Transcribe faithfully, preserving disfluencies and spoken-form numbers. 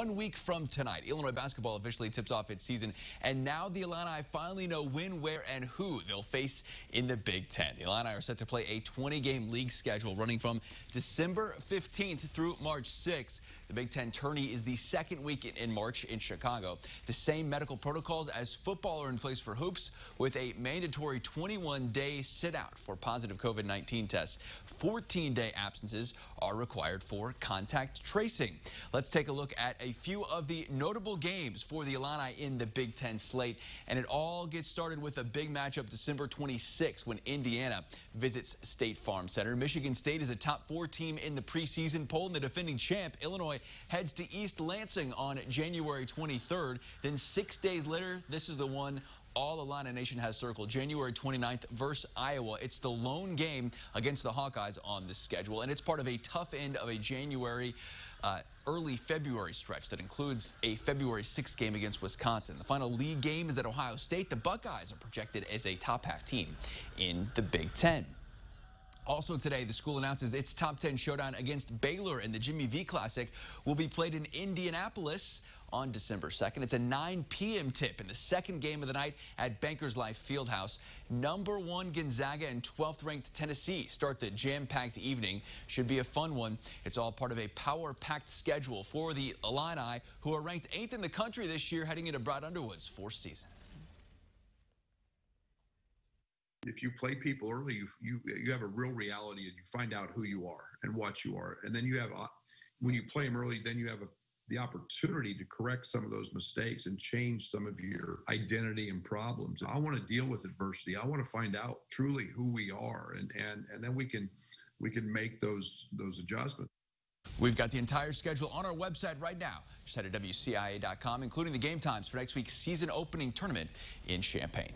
One week from tonight, Illinois basketball officially tips off its season, and now the Illini finally know when, where, and who they'll face in the Big Ten. The Illini are set to play a twenty game league schedule running from December fifteenth through March sixth. The Big Ten tourney is the second week in March in Chicago. The same medical protocols as football are in place for hoops, with a mandatory twenty-one day sit-out for positive COVID nineteen tests. fourteen day absences are required for contact tracing. Let's take a look at a A few of the notable games for the Illini in the Big Ten slate, and it all gets started with a big matchup December twenty-sixth when Indiana visits State Farm Center. Michigan State is a top four team in the preseason poll, and the defending champ Illinois heads to East Lansing on January twenty-third. Then six days later, this is the one all Illini Nation has circled, January twenty-ninth versus Iowa. It's the lone game against the Hawkeyes on the schedule, and it's part of a tough end of a January, uh, early February stretch that includes a February sixth game against Wisconsin. The final league game is at Ohio State. The Buckeyes are projected as a top half team in the Big Ten. Also today, the school announces its top ten showdown against Baylor, and the Jimmy V Classic will be played in Indianapolis on December second. It's a nine p m tip in the second game of the night at Bankers Life Fieldhouse. Number one Gonzaga and twelfth ranked Tennessee start the jam-packed evening. Should be a fun one. It's all part of a power-packed schedule for the Illini, who are ranked eighth in the country this year, heading into Brad Underwood's fourth season. If you play people early, you, you, you have a real reality, and you find out who you are and what you are. And then you have, when you play them early, then you have a the opportunity to correct some of those mistakes and change some of your identity and problems. I want to deal with adversity. I want to find out truly who we are, and and and then we can we can make those those adjustments. We've got the entire schedule on our website right now. Just head to W C I A dot com, including the game times for next week's season opening tournament in Champaign.